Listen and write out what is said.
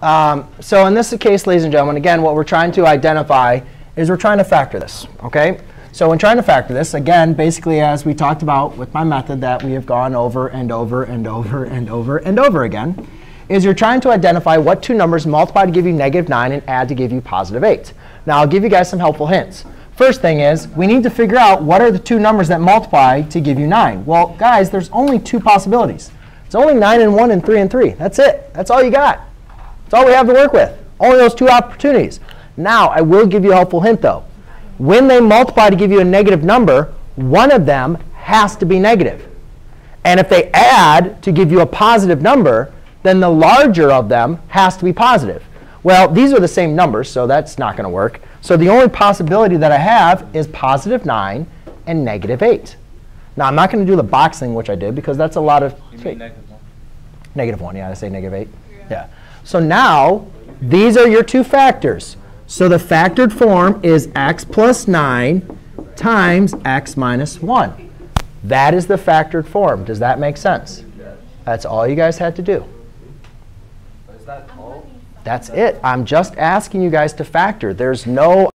So in this case, ladies and gentlemen, again, what we're trying to identify is we're trying to factor this. Okay. So when trying to factor this, again, basically as we talked about with my method that we have gone over and over and over and over and over again, is you're trying to identify what two numbers multiply to give you -9 and add to give you +8. Now, I'll give you guys some helpful hints. First thing is, we need to figure out what are the two numbers that multiply to give you 9. Well, guys, there's only two possibilities. It's only 9 and 1 and 3 and 3. That's it. That's all you got. That's all we have to work with. Only those two opportunities. Now, I will give you a helpful hint, though. When they multiply to give you a negative number, one of them has to be negative. And if they add to give you a positive number, then the larger of them has to be positive. Well, these are the same numbers, so that's not going to work. So the only possibility that I have is +9 and -8. Now, I'm not going to do the box thing, which I did, because that's a lot of. You mean -1? -1, yeah. I say -8. Yeah. So now, these are your two factors. So the factored form is x + 9 times x - 1. That is the factored form. Does that make sense? That's all you guys had to do. Is that all? That's it. I'm just asking you guys to factor. There's no